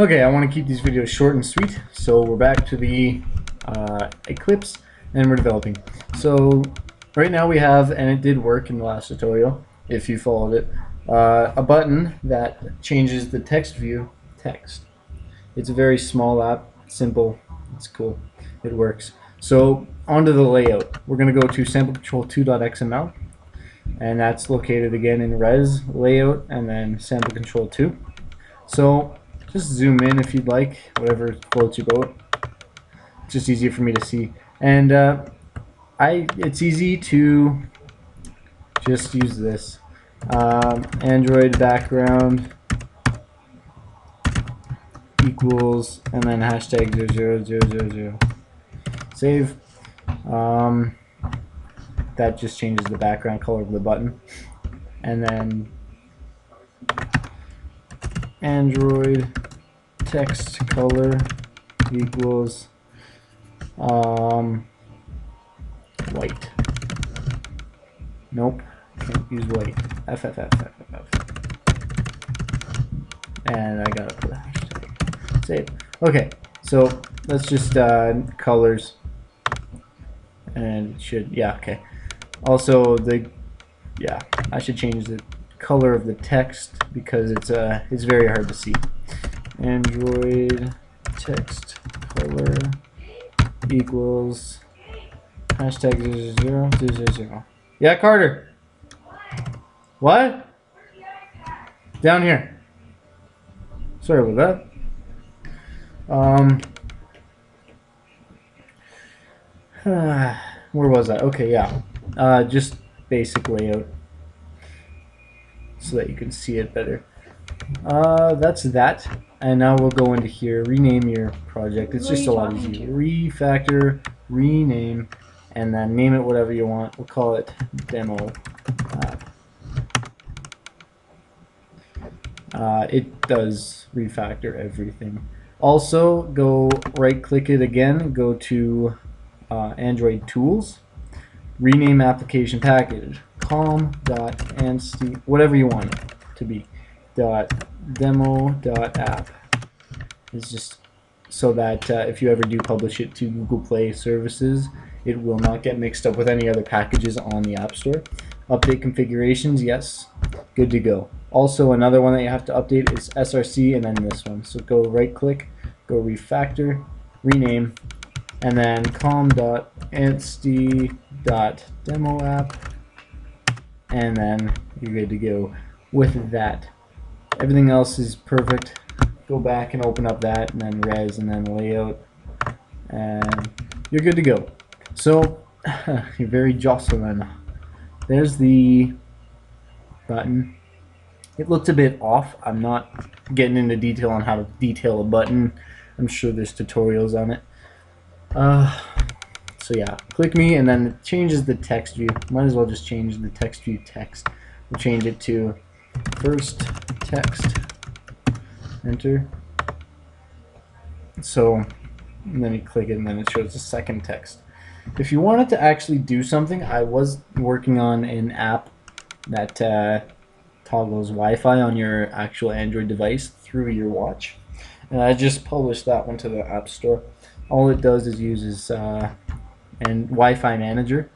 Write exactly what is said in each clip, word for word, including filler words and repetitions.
Okay, I want to keep these videos short and sweet, so we're back to the uh, Eclipse, and we're developing. So right now we have, and it did work in the last tutorial, if you followed it, uh, a button that changes the text view text. It's a very small app, simple, it's cool, it works. So onto the layout. We're going to go to sample control two dot X M L, and that's located again in res, layout, and then sample control two. So just zoom in if you'd like, whatever floats your boat. It's just easier for me to see. And uh, I, it's easy to just use this. Um, Android background equals, and then hashtag zero zero zero zero zero. Save. Um, that just changes the background color of the button, and then Android text color equals um, white. Nope, can't use white. F F F F F F. And I gotta put a hashtag. Save. Okay, so let's just uh, colors. And it should, yeah, okay. Also, the, yeah, I should change the color of the text because it's uh, it's very hard to see. Android text color equals hashtag zero zero zero zero zero. Yeah, Carter. What? Down here. Sorry about that. Um. Where was I? Okay, yeah. Uh, just basic layout so that you can see it better. Uh, that's that. And now we'll go into here. Rename your project. It's just a lot easier. Refactor, rename, and then name it whatever you want. We'll call it demo app. Uh, it does refactor everything. Also, go right-click it again. Go to Uh, Android tools, rename application package, calm dot and whatever you want it to be, dot demo dot app. It's just so that uh, if you ever do publish it to Google Play services, it will not get mixed up with any other packages on the App Store. Update configurations, yes, good to go. Also, another one that you have to update is S R C, and then this one. So go right click, go refactor, rename, and then calm dot anstey dot demo app, and then you're good to go with that. Everything else is perfect. Go back and open up that, and then res, and then layout, and you're good to go. So you're very Jocelyn. There's the button. It looked a bit off. I'm not getting into detail on how to detail a button. I'm sure there's tutorials on it. Uh, so yeah, click me, and then it changes the text view. Might as well just change the text view text. We'll change it to first text, enter. So, and then you click it, and then it shows the second text. If you wanted to actually do something, I was working on an app that uh, toggles Wi-Fi on your actual Android device through your watch, and I just published that one to the App Store. All it does is uses uh, and Wi-Fi Manager.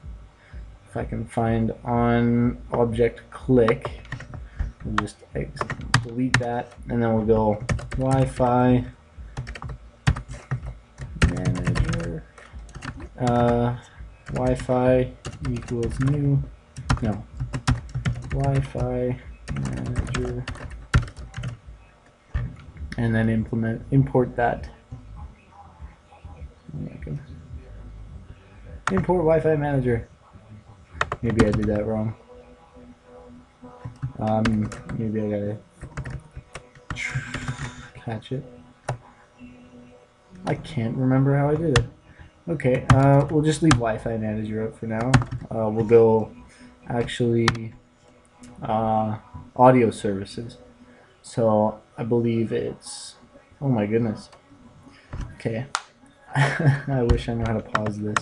If I can find on object click, we'll just delete that, and then we'll go Wi-Fi Manager. Uh, Wi-Fi equals new. No. Wi-Fi Manager, and then implement import that. Import Wi-Fi Manager. Maybe I did that wrong. Um, maybe I gotta catch it. I can't remember how I did it. Okay, uh, we'll just leave Wi-Fi Manager up for now. Uh, we'll go actually uh, audio services. So I believe it's, oh my goodness. Okay. I wish I knew how to pause this.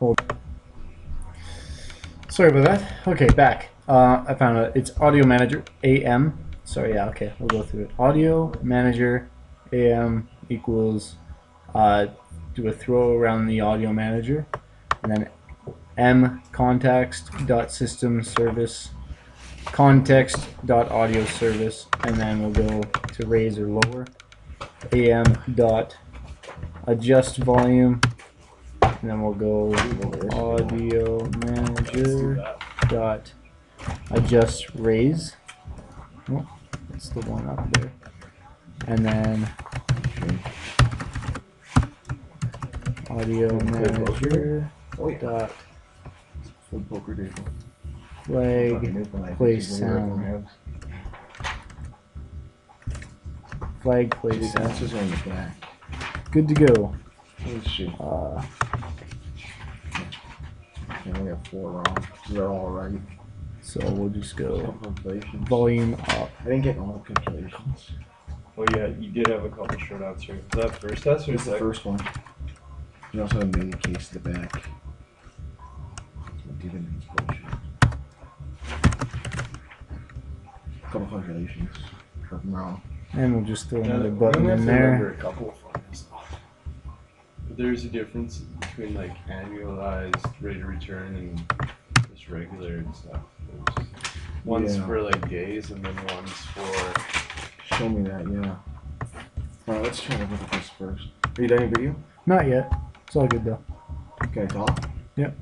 Hold. Sorry about that. Okay, back. Uh, I found it. It's Audio Manager A M. Sorry, yeah, okay. We'll go through it. Audio Manager am equals uh, do a throw around the Audio Manager, and then m context dot system service context dot audio service, and then we'll go to raise or lower am dot adjust volume, and then we'll go Audio Manager dot adjust raise. Oh, that's the one up there. And then Audio Manager dot flag place sound. Flag place sound. Good to go. Uh, and we have four wrong. They're all right. So we'll just go volume up. I didn't get all the calculations. Well, yeah, you did have a couple short outs here. Was that first test or was the first one? You also have a main case to the back. We'll do the main calculation. A couple calculations. If I'm wrong. And we'll just throw another button in there. A couple of There's a difference between like annualized rate of return and just regular and stuff. There's one's yeah. for like days and then one's for. Show me that, yeah. Alright, let's try to look at this first. Are you done your video? Not yet. It's all good though. Okay, talk? Yep.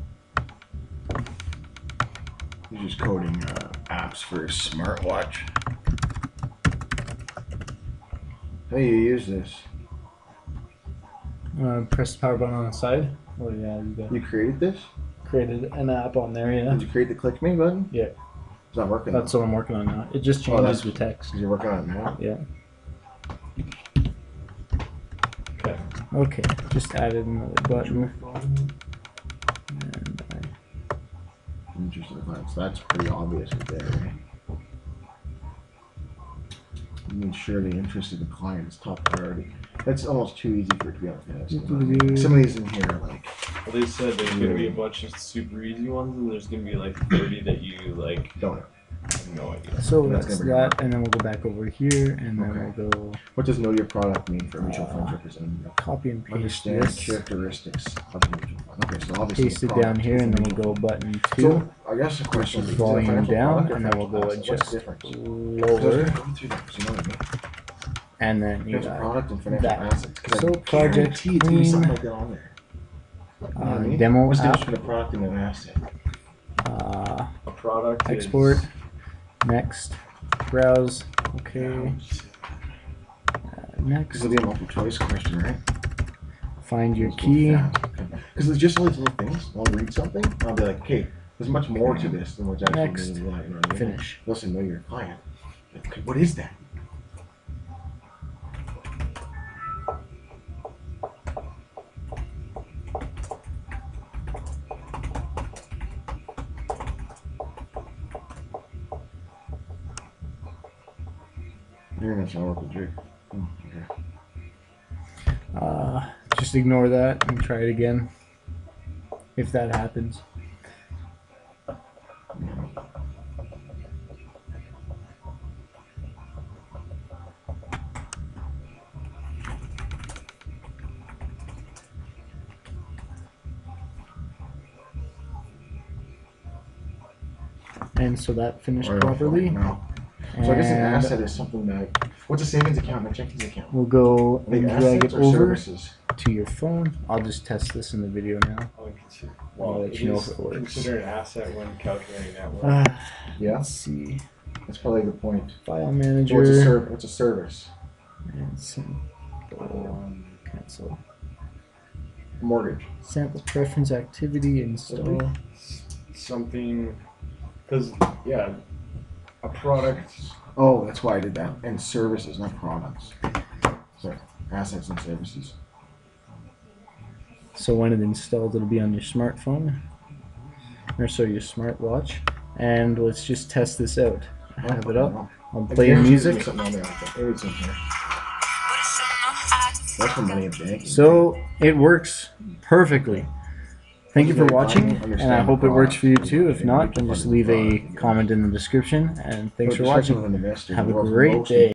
You're just coding uh, apps for your smartwatch. How do you use this? Uh, press the power button on the side. Oh yeah, you got. You created this? Created an app on there, yeah. Did you create the click me button? Yeah. It's not working. That's what I'm working on now. It just changes oh, the text. You're working on it now? Yeah. Okay. Okay. Just added another button. And I... Interesting. So that's pretty obvious right there, right? Ensure the interest of the client is top priority. That's almost too easy for it to be honest. Some of these in here are like. Well, they said there's going to be a bunch of super easy ones, and there's going to be like thirty that you like. Don't know. Have no idea. So that's, that's that, and then we'll go back over here, and then okay. we'll go. What does know your product mean for mutual uh, funds representative? Copy and paste. Understand this. Characteristics of the mutual fund. Okay, so obviously. Paste it down here, and then we'll go button two. So I guess the question is volume down, and then we'll go adjust lower. And then you got product and financial that. Assets. So project clean, like on there. Uh, uh, demo what's app. What's a product and an asset? Uh, a product export. Is... Next. Browse. Okay. Uh, next. This will be a multiple choice question, right? Find your key. Because it's just all these little things. I'll read something. And I'll be like, okay, there's much more to this than what's actually next. In the line, you know, finish. Listen, know your client. Okay, what is that? Uh, just ignore that and try it again if that happens. And so that finished properly. So I guess an asset is something that. What's a savings account and a checking account? We'll go and drag it over services? to your phone. I'll just test this in the video now. I'll well, let you know if it works. Consider an asset when calculating that one. Uh, yeah. Let's see. That's probably a good point. File manager. What's a, serv what's a service? And some, um, cancel. Mortgage. Sample preference activity install. Something. Because, yeah. A product. Oh, that's why I did that. And services, not products. So assets and services. So when it installs, it'll be on your smartphone, or so your smartwatch. And let's just test this out. I have it up. I'll play music. So it works perfectly. Thank you for watching, and I hope it works for you too. If not, then just leave a comment in the description, and thanks for watching. Have a great day.